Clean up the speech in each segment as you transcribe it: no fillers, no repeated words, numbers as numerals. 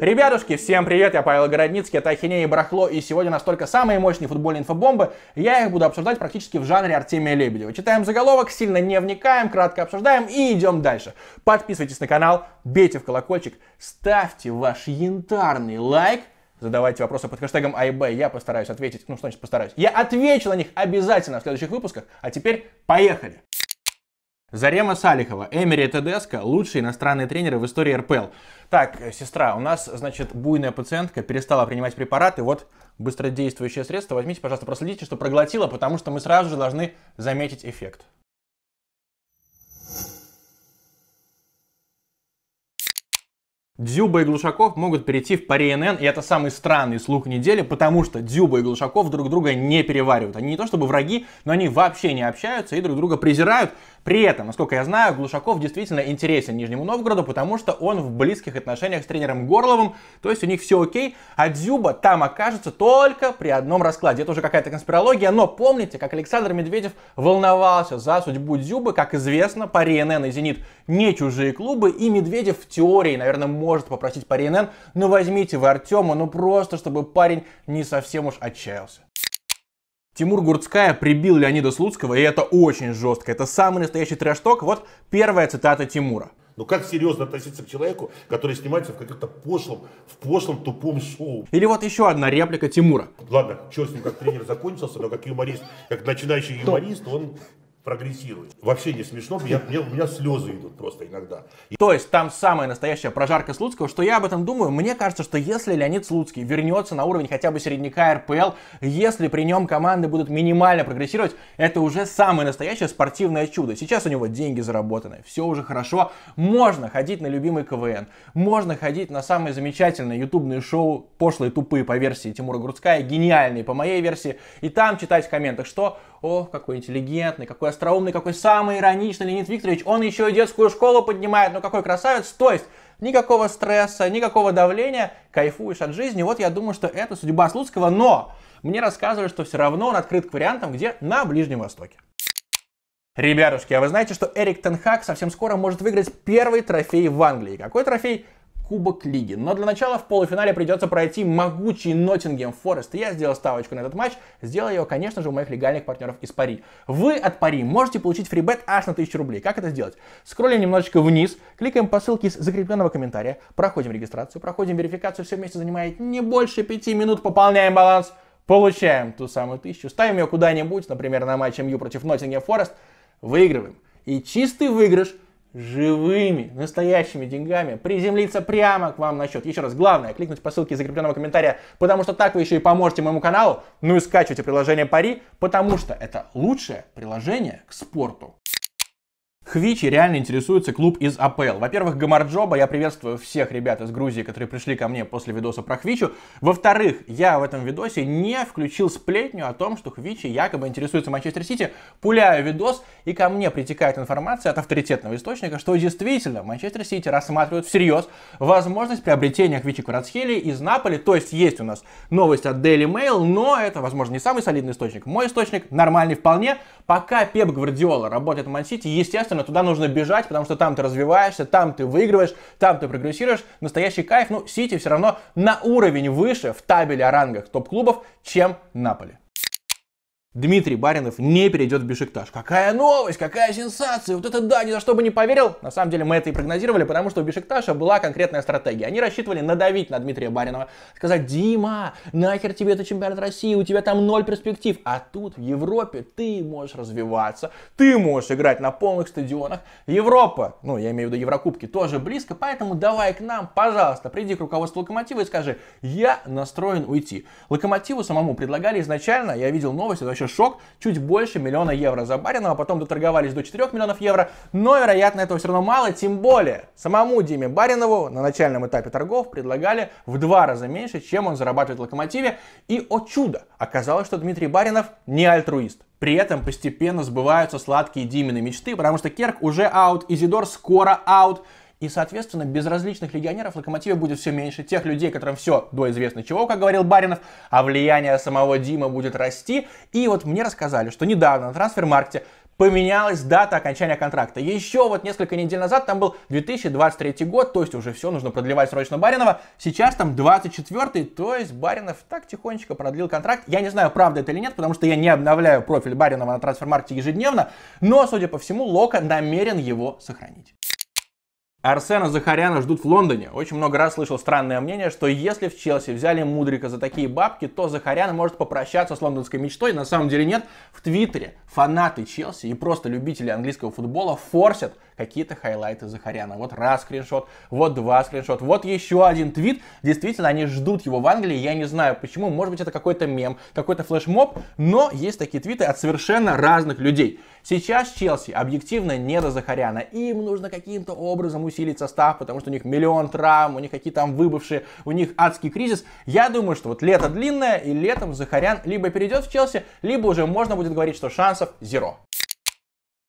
Ребятушки, всем привет, я Павел Городницкий, это Ахинея и Барахло, и сегодня настолько самые мощные футбольные инфобомбы, я их буду обсуждать практически в жанре Артемия Лебедева. Читаем заголовок, сильно не вникаем, кратко обсуждаем и идем дальше. Подписывайтесь на канал, бейте в колокольчик, ставьте ваш янтарный лайк, задавайте вопросы под хэштегом АйБ, я постараюсь ответить, ну что значит постараюсь, я отвечу на них обязательно в следующих выпусках, а теперь поехали! Зарема Салихова, Эмери Тедеско, лучшие иностранные тренеры в истории РПЛ. Так, сестра, у нас, значит, буйная пациентка перестала принимать препараты, вот быстродействующее средство, возьмите, пожалуйста, проследите, что проглотила, потому что мы сразу же должны заметить эффект. Дзюба и Глушаков могут перейти в Пари НН, и это самый странный слух недели, потому что Дзюба и Глушаков друг друга не переваривают. Они не то чтобы враги, но они вообще не общаются и друг друга презирают. При этом, насколько я знаю, Глушаков действительно интересен Нижнему Новгороду, потому что он в близких отношениях с тренером Горловым, то есть у них все окей, а Дзюба там окажется только при одном раскладе. Это уже какая-то конспирология, но помните, как Александр Медведев волновался за судьбу Дзюбы? Как известно, Пари НН и Зенит не чужие клубы, и Медведев в теории, наверное, может попросить Пари НН, но возьмите вы Артема, ну просто, чтобы парень не совсем уж отчаялся. Тимур Гурцкая прибил Леонида Слуцкого, и это очень жестко. Это самый настоящий трэш-ток. Вот первая цитата Тимура. Ну как серьезно относиться к человеку, который снимается в каком-то пошлом тупом шоу? Или вот еще одна реплика Тимура. Ладно, черт с ним, как тренер закончился, но как юморист, как начинающий юморист, он прогрессирует. Вообще не смешно, у меня слезы идут просто иногда. То есть там самая настоящая прожарка Слуцкого. Что я об этом думаю? Мне кажется, что если Леонид Слуцкий вернется на уровень хотя бы середняка РПЛ, если при нем команды будут минимально прогрессировать, это уже самое настоящее спортивное чудо. Сейчас у него деньги заработаны, все уже хорошо. Можно ходить на любимый КВН, можно ходить на самые замечательные ютубные шоу, пошлые, тупые по версии Тимура Гурцкая, гениальные по моей версии, и там читать в комментах, что о, какой интеллигентный, какой остроумный, какой самый ироничный Леонид Викторович, он еще и детскую школу поднимает, ну какой красавец, то есть никакого стресса, никакого давления, кайфуешь от жизни, вот я думаю, что это судьба Слуцкого, но мне рассказывали, что все равно он открыт к вариантам, где на Ближнем Востоке. Ребятушки, а вы знаете, что Эрик Тенхак совсем скоро может выиграть первый трофей в Англии? Какой трофей? Кубок Лиги. Но для начала в полуфинале придется пройти могучий Nottingham Forest. Я сделал ставочку на этот матч. Сделал ее, конечно же, у моих легальных партнеров из Пари. Вы от Пари можете получить фрибет аж на 1000 рублей. Как это сделать? Скроллим немножечко вниз, кликаем по ссылке из закрепленного комментария, проходим регистрацию, проходим верификацию, все вместе занимает не больше 5 минут, пополняем баланс, получаем ту самую 1000, ставим ее куда-нибудь, например, на матч МЮ против Nottingham Forest, выигрываем. И чистый выигрыш живыми, настоящими деньгами приземлиться прямо к вам на счет. Еще раз, главное, кликнуть по ссылке из закрепленного комментария, потому что так вы еще и поможете моему каналу, ну и скачивайте приложение Пари, потому что это лучшее приложение к спорту. Хвичи реально интересуется клуб из АПЛ. Во-первых, Гамарджоба, я приветствую всех ребят из Грузии, которые пришли ко мне после видоса про Хвичу. Во-вторых, я в этом видосе не включил сплетню о том, что Хвичи якобы интересуется Манчестер Сити. Пуляю видос, и ко мне притекает информация от авторитетного источника, что действительно Манчестер Сити рассматривают всерьез возможность приобретения Хвичи Кварацхелии из Наполи. То есть есть у нас новость от Daily Mail, но это, возможно, не самый солидный источник. Мой источник нормальный вполне. Пока Пеп Гвардиола работает в Ман Сити, естественно, туда нужно бежать, потому что там ты развиваешься, там ты выигрываешь, там ты прогрессируешь. Настоящий кайф. Ну, Сити все равно на уровень выше в табеле о рангах топ-клубов, чем Наполи. Дмитрий Баринов не перейдет в Бешикташ. Какая новость, какая сенсация, вот это да, ни за что бы не поверил. На самом деле мы это и прогнозировали, потому что у Бешикташа была конкретная стратегия. Они рассчитывали надавить на Дмитрия Баринова, сказать: «Дима, нахер тебе это чемпионат России, у тебя там ноль перспектив». А тут в Европе ты можешь развиваться, ты можешь играть на полных стадионах. Европа, ну я имею в виду Еврокубки, тоже близко, поэтому давай к нам, пожалуйста, приди к руководству Локомотива и скажи: «Я настроен уйти». Локомотиву самому предлагали изначально, я видел новость, это вообще шок, чуть больше €1 миллиона за Баринова, потом доторговались до €4 миллионов, но, вероятно, этого все равно мало, тем более самому Диме Баринову на начальном этапе торгов предлагали в 2 раза меньше, чем он зарабатывает в Локомотиве, и, о чудо, оказалось, что Дмитрий Баринов не альтруист. При этом постепенно сбываются сладкие Димины мечты, потому что Керк уже аут, Изидор скоро аут, и, соответственно, без различных легионеров в Локомотиве будет все меньше. Тех людей, которым все до известно чего, как говорил Баринов, а влияние самого Димы будет расти. И вот мне рассказали, что недавно на трансфер-маркте поменялась дата окончания контракта. Еще вот несколько недель назад там был 2023 год, то есть уже все, нужно продлевать срочно Баринова. Сейчас там 24-й, то есть Баринов так тихонечко продлил контракт. Я не знаю, правда это или нет, потому что я не обновляю профиль Баринова на трансфермаркте ежедневно, но, судя по всему, Лока намерен его сохранить. Арсена Захаряна ждут в Лондоне. Очень много раз слышал странное мнение, что если в Челси взяли Мудрика за такие бабки, то Захарян может попрощаться с лондонской мечтой. На самом деле нет. В Твиттере фанаты Челси и просто любители английского футбола форсят какие-то хайлайты Захаряна. Вот раз скриншот, вот два скриншот, вот еще один твит. Действительно, они ждут его в Англии. Я не знаю почему. Может быть, это какой-то мем, какой-то флешмоб. Но есть такие твиты от совершенно разных людей. Сейчас Челси объективно не до Захаряна. Им нужно каким-то образом усилить состав, потому что у них миллион травм, у них какие-то там выбывшие, у них адский кризис. Я думаю, что вот лето длинное, и летом Захарян либо перейдет в Челси, либо уже можно будет говорить, что шансов зеро.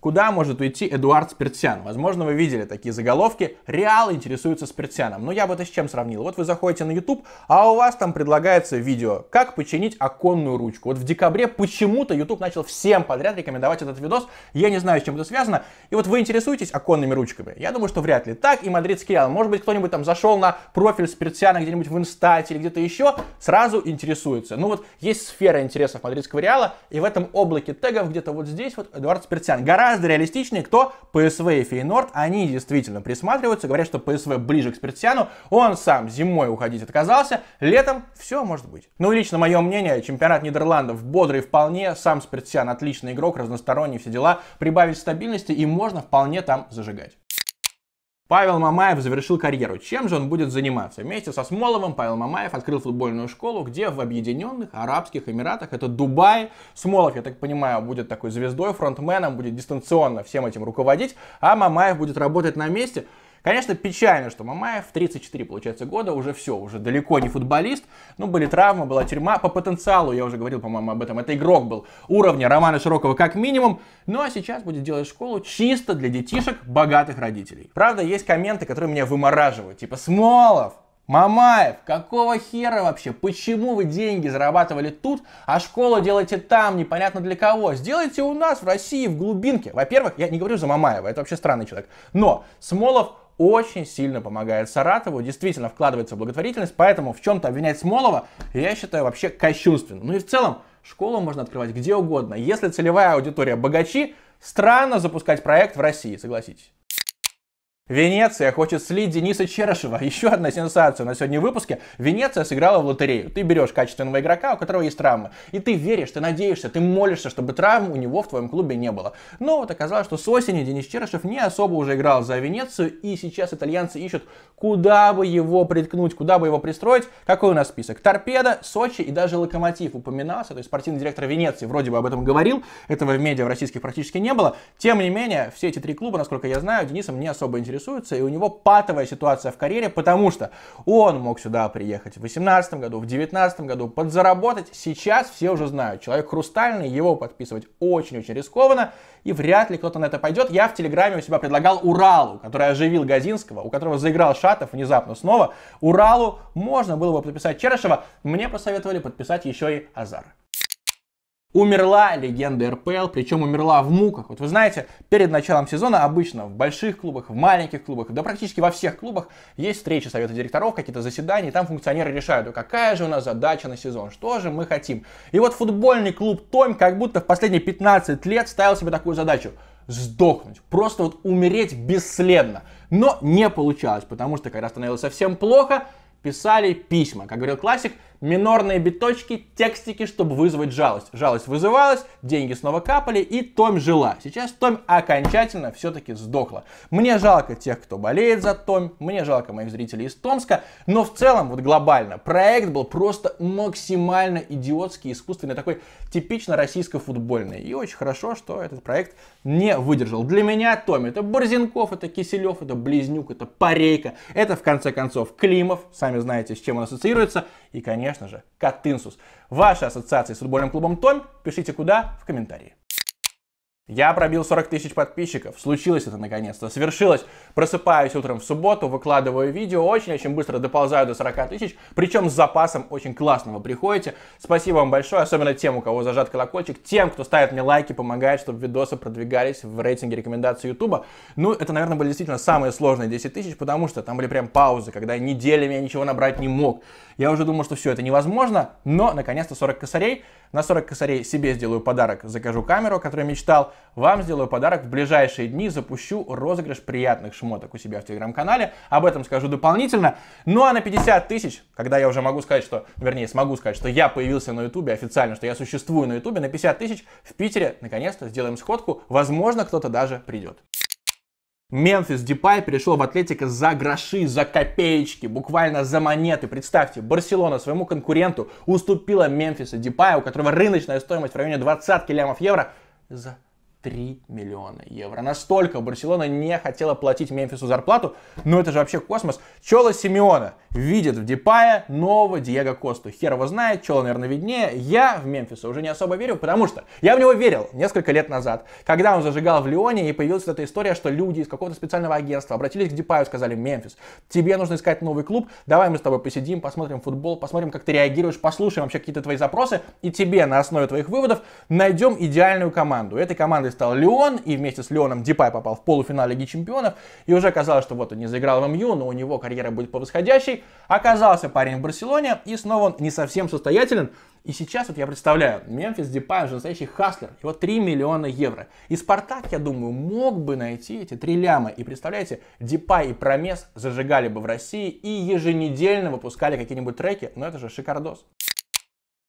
Куда может уйти Эдуард Сперцян? Возможно, вы видели такие заголовки. Реал интересуется Сперцяном. Но я бы это с чем сравнил? Вот вы заходите на YouTube, а у вас там предлагается видео «Как починить оконную ручку». Вот в декабре почему-то YouTube начал всем подряд рекомендовать этот видос. Я не знаю, с чем это связано. И вот вы интересуетесь оконными ручками? Я думаю, что вряд ли. Так и мадридский Реал. Может быть, кто-нибудь там зашел на профиль Сперцяна где-нибудь в Инстате или где-то еще, сразу интересуется. Ну вот есть сфера интересов мадридского Реала, и в этом облаке тегов где-то вот здесь вот Эдуард Сперцян. Реалистичнее, кто? ПСВ и Фейнорд. Они действительно присматриваются, говорят, что ПСВ ближе к Сперцяну. Он сам зимой уходить отказался, летом все может быть. Ну, лично мое мнение, чемпионат Нидерландов бодрый вполне, сам Сперцян отличный игрок, разносторонний, все дела, прибавить стабильности и можно вполне там зажигать. Павел Мамаев завершил карьеру. Чем же он будет заниматься? Вместе со Смоловым Павел Мамаев открыл футбольную школу, где в Объединенных Арабских Эмиратах, это Дубай. Смолов, я так понимаю, будет такой звездой, фронтменом, будет дистанционно всем этим руководить, а Мамаев будет работать на месте. Конечно, печально, что Мамаев в 34, получается, года, уже все, уже далеко не футболист. Ну, были травмы, была тюрьма. По потенциалу, я уже говорил, по-моему, об этом, это игрок был уровня Романа Широкого как минимум. Ну, а сейчас будет делать школу чисто для детишек богатых родителей. Правда, есть комменты, которые меня вымораживают, типа «Смолов! Мамаев, какого хера вообще? Почему вы деньги зарабатывали тут, а школу делаете там, непонятно для кого? Сделайте у нас, в России, в глубинке». Во-первых, я не говорю за Мамаева, это вообще странный человек. Но Смолов очень сильно помогает Саратову, действительно вкладывается в благотворительность, поэтому в чем-то обвинять Смолова, я считаю, вообще кощунственно. Ну и в целом, школу можно открывать где угодно. Если целевая аудитория богачи, странно запускать проект в России, согласитесь. Венеция хочет слить Дениса Черешева. Еще одна сенсация на сегодня в выпуске. Венеция сыграла в лотерею. Ты берешь качественного игрока, у которого есть травмы. И ты веришь, ты надеешься, ты молишься, чтобы травм у него в твоем клубе не было. Но вот оказалось, что с осени Денис Черешев не особо уже играл за Венецию. И сейчас итальянцы ищут, куда бы его приткнуть, куда бы его пристроить. Какой у нас список? Торпедо, Сочи и даже Локомотив упоминался. То есть спортивный директор Венеции вроде бы об этом говорил. Этого в медиа в российских практически не было. Тем не менее, все эти три клуба, насколько я знаю, Денисом не особо интересны. И у него патовая ситуация в карьере, потому что он мог сюда приехать в 2018 году, в 2019 году, подзаработать. Сейчас все уже знают, человек хрустальный, его подписывать очень-очень рискованно, и вряд ли кто-то на это пойдет. Я в Телеграме у себя предлагал Уралу, который оживил Газинского, у которого заиграл Шатов внезапно снова. Уралу можно было бы подписать Черешева, мне посоветовали подписать еще и Азара. Умерла легенда РПЛ, причем умерла в муках. Вот вы знаете, перед началом сезона обычно в больших клубах, в маленьких клубах, да практически во всех клубах есть встречи совета директоров, какие-то заседания, и там функционеры решают, какая же у нас задача на сезон, что же мы хотим. И вот футбольный клуб Том как будто в последние 15 лет ставил себе такую задачу. Сдохнуть, просто вот умереть бесследно. Но не получалось, потому что когда становилось совсем плохо, писали письма, как говорил классик, минорные биточки, текстики, чтобы вызвать жалость. Жалость вызывалась, деньги снова капали, и Том жила. Сейчас Том окончательно все-таки сдохла. Мне жалко тех, кто болеет за Том, мне жалко моих зрителей из Томска, но в целом, вот глобально, проект был просто максимально идиотский, искусственный, такой типично российско-футбольный. И очень хорошо, что этот проект не выдержал. Для меня Том — это Борзенков, это Киселев, это Близнюк, это Парейка, это, в конце концов, Климов, сами знаете, с чем он ассоциируется, и, конечно же, Катынсус. Ваши ассоциации с футбольным клубом Том пишите куда в комментарии. Я пробил 40 тысяч подписчиков. Случилось это наконец-то. Свершилось. Просыпаюсь утром в субботу, выкладываю видео. Очень-очень быстро доползаю до 40 тысяч. Причем с запасом очень классно вы приходите. Спасибо вам большое. Особенно тем, у кого зажат колокольчик. Тем, кто ставит мне лайки, помогает, чтобы видосы продвигались в рейтинге рекомендаций Ютуба. Ну, это, наверное, были действительно самые сложные 10 тысяч, потому что там были прям паузы, когда неделями я ничего набрать не мог. Я уже думал, что все это невозможно, но, наконец-то, 40 косарей. На 40 косарей себе сделаю подарок. Закажу камеру, о которой мечтал. Вам сделаю подарок в ближайшие дни, запущу розыгрыш приятных шмоток у себя в телеграм-канале, об этом скажу дополнительно. Ну а на 50 тысяч, когда я уже могу сказать, что, вернее, смогу сказать, что я появился на ютубе официально, что я существую на ютубе, на 50 тысяч в Питере наконец-то сделаем сходку, возможно, кто-то даже придет. Мемфис Депай перешел в Атлетико за гроши, за копеечки, буквально за монеты. Представьте, Барселона своему конкуренту уступила Мемфиса Депая, у которого рыночная стоимость в районе 20 лямов евро, за 3 миллиона евро. Настолько Барселона не хотела платить Мемфису зарплату, но это же вообще космос. Чола Симеона видит в Депае нового Диего Косту. Хер его знает, Чола, наверное, виднее. Я в Мемфиса уже не особо верю, потому что я в него верил несколько лет назад, когда он зажигал в Лионе, и появилась эта история, что люди из какого-то специального агентства обратились к Депаю, сказали: Мемфис, тебе нужно искать новый клуб, давай мы с тобой посидим, посмотрим футбол, посмотрим, как ты реагируешь, послушаем вообще какие-то твои запросы, и тебе на основе твоих выводов найдем идеальную команду. Этой командой стал Лион, и вместе с Лионом Депай попал в полуфинал Лиги Чемпионов, и уже казалось, что вот он не заиграл в МЮ, но у него карьера будет по восходящей. Оказался парень в Барселоне, и снова он не совсем состоятелен. И сейчас вот я представляю, Мемфис Депай уже настоящий хаслер, его 3 миллиона евро. И Спартак, я думаю, мог бы найти эти 3 ляма. И представляете, Депай и Промес зажигали бы в России и еженедельно выпускали какие-нибудь треки, но это же шикардос.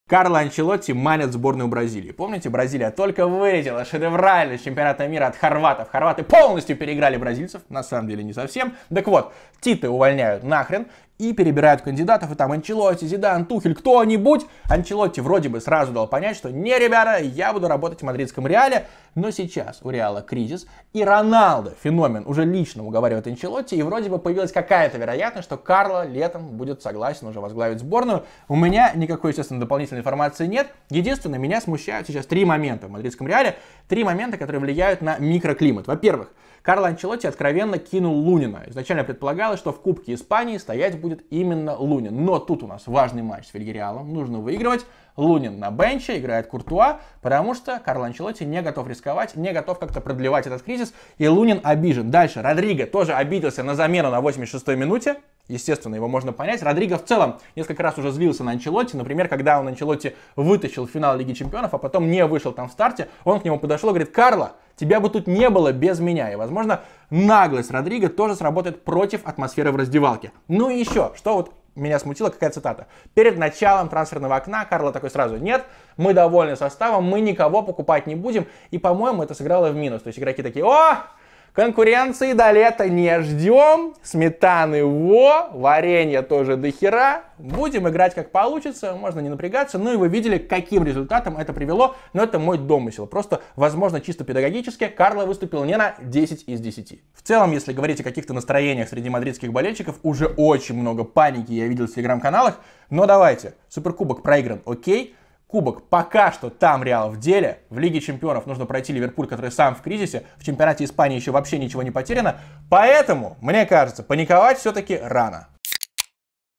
Карло Анчелотти манит сборную Бразилии. Помните, Бразилия только вылетела шедеврально с чемпионата мира от хорватов. Хорваты полностью переиграли бразильцев, на самом деле не совсем. Так вот, Тита увольняют нахрен и перебирают кандидатов, и там Анчелотти, Зидан, Тухель, кто-нибудь. Анчелотти вроде бы сразу дал понять, что не, ребята, я буду работать в мадридском Реале, но сейчас у Реала кризис, и Роналдо, феномен, уже лично уговаривает Анчелотти, и вроде бы появилась какая-то вероятность, что Карло летом будет согласен уже возглавить сборную. У меня никакой, естественно, дополнительной информации нет. Единственное, меня смущают сейчас 3 момента в мадридском Реале, 3 момента, которые влияют на микроклимат. Во-первых, Карло Анчелотти откровенно кинул Лунина. Изначально предполагалось, что в Кубке Испании стоять будет именно Лунин. Но тут у нас важный матч с Вильяреалом, нужно выигрывать. Лунин на бенче, играет Куртуа, потому что Карло Анчелотти не готов рисковать, не готов как-то продлевать этот кризис, и Лунин обижен. Дальше, Родриго тоже обиделся на замену на 86-й минуте. Естественно, его можно понять. Родриго в целом несколько раз уже злился на Анчелотти. Например, когда он Анчелотти вытащил в финал Лиги Чемпионов, а потом не вышел там в старте, он к нему подошел и говорит: Карло, тебя бы тут не было без меня. И, возможно, наглость Родриго тоже сработает против атмосферы в раздевалке. Ну и еще, что вот меня смутила какая цитата. Перед началом трансферного окна Карло такой сразу: нет, мы довольны составом, мы никого покупать не будем. И, по-моему, это сыграло в минус. То есть игроки такие: о, конкуренции до лета не ждем, сметаны во, варенье тоже до хера, будем играть как получится, можно не напрягаться. Ну и вы видели, к каким результатам это привело, но это мой домысел. Просто, возможно, чисто педагогически Карло выступил не на 10 из 10. В целом, если говорить о каких-то настроениях среди мадридских болельщиков, уже очень много паники я видел в телеграм-каналах, но давайте, суперкубок проигран, окей. Кубок пока что там Реал в деле, в Лиге Чемпионов нужно пройти Ливерпуль, который сам в кризисе, в чемпионате Испании еще вообще ничего не потеряно, поэтому, мне кажется, паниковать все-таки рано.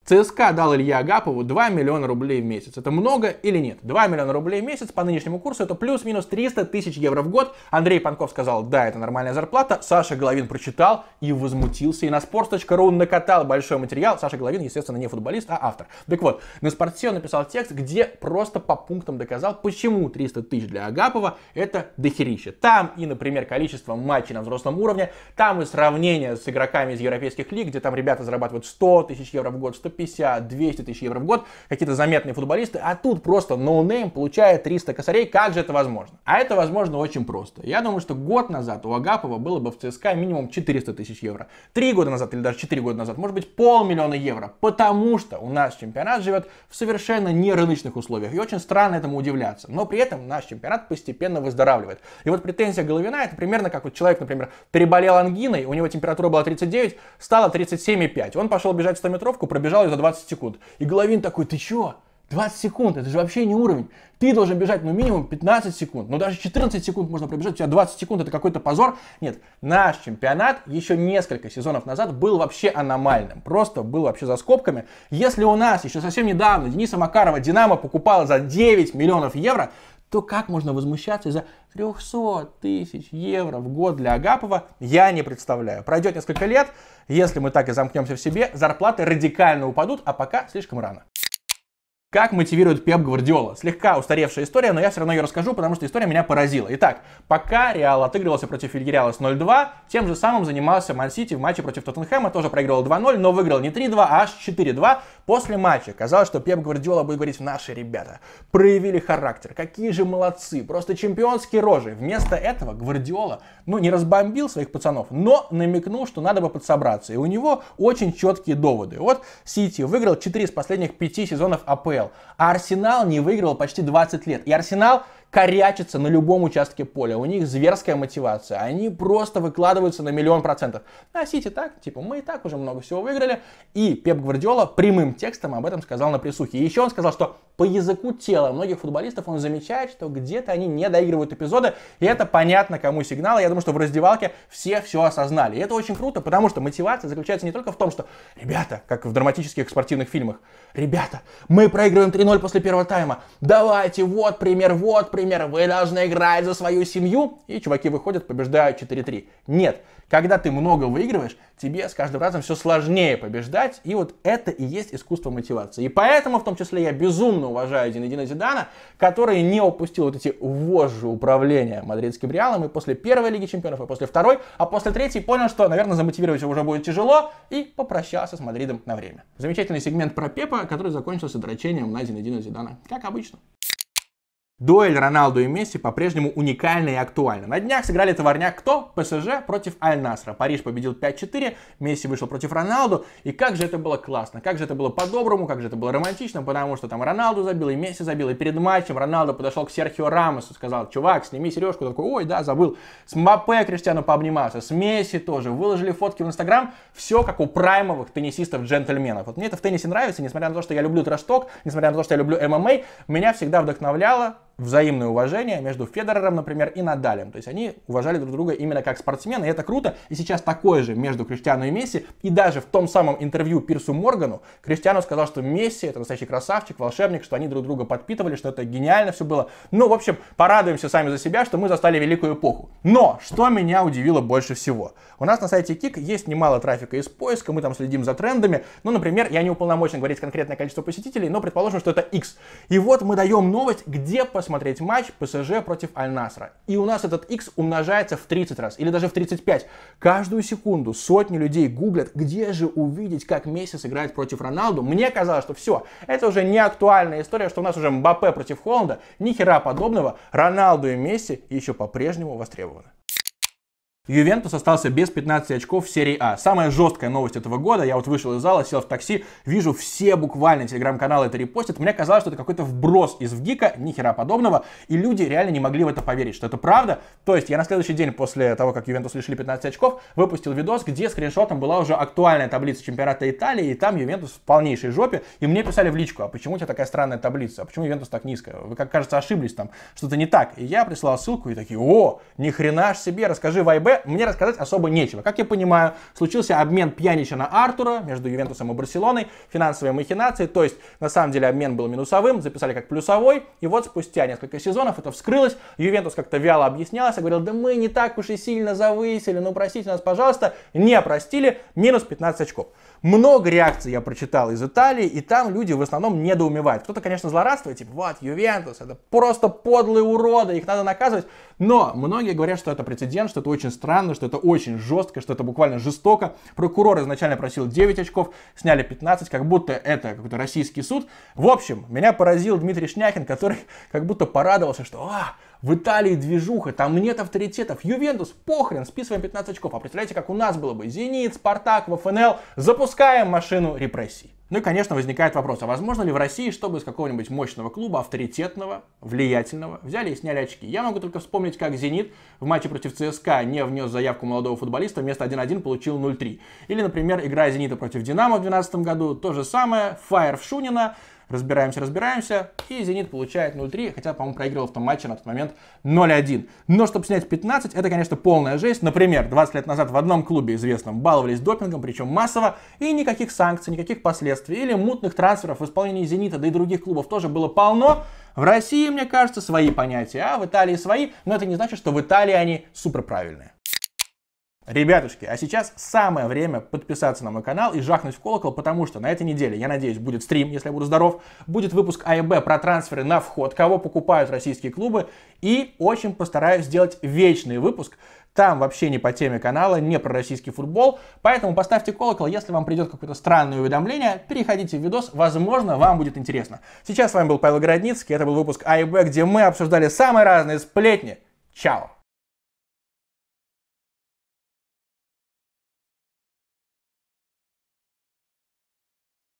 ЦСКА дал Илье Агапову 2 миллиона рублей в месяц. Это много или нет? 2 миллиона рублей в месяц по нынешнему курсу это плюс-минус 300 тысяч евро в год. Андрей Панков сказал: да, это нормальная зарплата. Саша Головин прочитал и возмутился. И на sports.ru накатал большой материал. Саша Головин, естественно, не футболист, а автор. Так вот, на Спортсе он написал текст, где просто по пунктам доказал, почему 300 тысяч для Агапова это дохерище. Там и, например, количество матчей на взрослом уровне, там и сравнение с игроками из европейских лиг, где там ребята зарабатывают 100 тысяч евро в год, 150-200 тысяч евро в год, какие-то заметные футболисты, а тут просто ноунейм получает 300 косарей. Как же это возможно? А это возможно очень просто. Я думаю, что год назад у Агапова было бы в ЦСКА минимум 400 тысяч евро. 3 года назад или даже 4 года назад, может быть, полмиллиона евро, потому что у нас чемпионат живет в совершенно нерыночных условиях, и очень странно этому удивляться. Но при этом наш чемпионат постепенно выздоравливает. И вот претензия Головина — это примерно как вот человек, например, переболел ангиной, у него температура была 39, стала 37,5. Он пошел бежать в 100-метровку, пробежал за 20 секунд. И Головин такой: ты чё? 20 секунд, это же вообще не уровень. Ты должен бежать, ну, минимум 15 секунд. Ну, даже 14 секунд можно пробежать, у тебя 20 секунд, это какой-то позор. Нет, наш чемпионат еще несколько сезонов назад был вообще аномальным. Просто был вообще за скобками. Если у нас еще совсем недавно Дениса Макарова «Динамо» покупала за 9 миллионов евро, то как можно возмущаться из-за 300 тысяч евро в год для Агапова, я не представляю. Пройдет несколько лет, если мы так и замкнемся в себе, зарплаты радикально упадут, а пока слишком рано. Как мотивирует Пеп Гвардиола? Слегка устаревшая история, но я все равно ее расскажу, потому что история меня поразила. Итак, пока Реал отыгрывался против Вильярреала с 0-2, тем же самым занимался Ман-Сити в матче против Тоттенхэма, тоже проигрывал 2-0, но выиграл не 3-2, а аж 4-2. После матча казалось, что Пеп Гвардиола будет говорить: наши ребята проявили характер, какие же молодцы, просто чемпионские рожи. Вместо этого Гвардиола, ну, не разбомбил своих пацанов, но намекнул, что надо бы подсобраться. И у него очень четкие доводы. Вот Сити выиграл 4 из последних 5 сезонов АПЛ. А Арсенал не выигрывал почти 20 лет. И Арсенал корячится на любом участке поля. У них зверская мотивация. Они просто выкладываются на 1000000%. А Сити так, типа, мы и так уже много всего выиграли. И Пеп Гвардиола прямым текстом об этом сказал на прессухе. И еще он сказал, что по языку тела многих футболистов он замечает, что где-то они не доигрывают эпизоды. И это понятно, кому сигнал. Я думаю, что в раздевалке все все осознали. И это очень круто, потому что мотивация заключается не только в том, что, ребята, как в драматических спортивных фильмах, ребята, мы проигрываем 3-0 после первого тайма. Давайте, вот пример, вы должны играть за свою семью. И чуваки выходят, побеждают 4-3. Нет, когда ты много выигрываешь, тебе с каждым разом все сложнее побеждать. И вот это и есть искусство мотивации. И поэтому, в том числе, я безумно уважаю Зинедина Зидана, который не упустил вот эти вожжи управления мадридским Реалом. И после первой Лиги Чемпионов, и после второй, а после третьей понял, что, наверное, замотивировать его уже будет тяжело, и попрощался с Мадридом на время. Замечательный сегмент про Пепа, который закончился дрочением на Зинедина Зидана, как обычно. Дуэль Роналду и Месси по-прежнему уникальна и актуальна. На днях сыграли товарняк кто? ПСЖ против Аль-Насра. Париж победил 5-4, Месси вышел против Роналду. И как же это было классно, как же это было по-доброму, как же это было романтично, потому что там Роналду забил, и Месси забил. И перед матчем Роналду подошел к Серхио Рамосу, сказал: чувак, сними сережку. Такой: ой, да, забыл. С Мбаппе Криштиану пообнимался, с Месси тоже. Выложили фотки в Инстаграм, все как у праймовых теннисистов-джентльменов. Вот мне это в теннисе нравится, несмотря на то, что я люблю трэш-ток, несмотря на то, что я люблю ММА, меня всегда вдохновляло взаимное уважение между Федерером, например, и Надалем. То есть они уважали друг друга именно как спортсмены, и это круто. И сейчас такое же между Криштиану и Месси. И даже в том самом интервью Пирсу Моргану Криштиану сказал, что Месси — это настоящий красавчик, волшебник, что они друг друга подпитывали, что это гениально все было. Ну, в общем, порадуемся сами за себя, что мы застали великую эпоху. Но что меня удивило больше всего? У нас на сайте Кик есть немало трафика из поиска, мы там следим за трендами. Ну, например, я не уполномочен говорить конкретное количество посетителей, но предположим, что это X. И вот мы даем новость, где посмотреть матч ПСЖ против Аль-Насра. И у нас этот X умножается в 30 раз, или даже в 35. Каждую секунду сотни людей гуглят, где же увидеть, как Месси сыграет против Роналду. Мне казалось, что все, это уже не актуальная история, что у нас уже Мбаппе против Холланда. Ни хера подобного. Роналду и Месси еще по-прежнему востребованы. Ювентус остался без 15 очков в серии А. Самая жесткая новость этого года. Я вот вышел из зала, сел в такси, вижу, все буквально телеграм-каналы это репостят. Мне казалось, что это какой-то вброс из ВГИКа, ни хера подобного. И люди реально не могли в это поверить, что это правда. То есть я на следующий день после того, как Ювентус лишили 15 очков, выпустил видос, где скриншотом была уже актуальная таблица чемпионата Италии. И там Ювентус в полнейшей жопе. И мне писали в личку: а почему у тебя такая странная таблица? А почему Ювентус так низко? Вы, как кажется, ошиблись там. Что-то не так. И я прислал ссылку, и такие: о, ни хрена ж себе, расскажи Вайбе. Мне рассказать особо нечего. Как я понимаю, случился обмен Пьянича на Артура между Ювентусом и Барселоной, финансовые махинации, то есть на самом деле обмен был минусовым, записали как плюсовой, и вот спустя несколько сезонов это вскрылось. Ювентус как-то вяло объяснялся, говорил: да мы не так уж и сильно завысили, ну простите нас, пожалуйста. Не простили, минус 15 очков. Много реакций я прочитал из Италии, и там люди в основном недоумевают. Кто-то, конечно, злорадствует, типа: вот, Ювентус, это просто подлые уроды, их надо наказывать. Но многие говорят, что это прецедент, что это очень странно, что это очень жестко, что это буквально жестоко. Прокурор изначально просил 9 очков, сняли 15, как будто это какой-то российский суд. В общем, меня поразил Дмитрий Шняхин, который как будто порадовался, что в Италии движуха, там нет авторитетов. Ювентус, похрен, списываем 15 очков. А представляете, как у нас было бы: Зенит, Спартак, ВФНЛ, запускаем машину репрессий. Ну и, конечно, возникает вопрос: а возможно ли в России, чтобы из какого-нибудь мощного клуба, авторитетного, влиятельного, взяли и сняли очки? Я могу только вспомнить, как «Зенит» в матче против ЦСКА не внес заявку молодого футболиста, вместо 1-1 получил 0-3. Или, например, игра «Зенита» против «Динамо» в 2012 году, то же самое, фаер в Шунина. разбираемся, и «Зенит» получает 0-3, хотя, по-моему, проигрывал в том матче на тот момент 0-1. Но чтобы снять 15, это, конечно, полная жесть. Например, 20 лет назад в одном клубе известном баловались допингом, причем массово, и никаких санкций, никаких последствий, или мутных трансферов в исполнении «Зенита», да и других клубов тоже было полно. В России, мне кажется, свои понятия, а в Италии свои, но это не значит, что в Италии они суперправильные. Ребятушки, а сейчас самое время подписаться на мой канал и жахнуть в колокол, потому что на этой неделе, я надеюсь, будет стрим, если я буду здоров, будет выпуск А и Б про трансферы на вход, кого покупают российские клубы, и очень постараюсь сделать вечный выпуск. Там вообще не по теме канала, не про российский футбол, поэтому поставьте колокол, если вам придет какое-то странное уведомление, переходите в видос, возможно, вам будет интересно. Сейчас с вами был Павел Городницкий, это был выпуск А и Б, где мы обсуждали самые разные сплетни. Чао!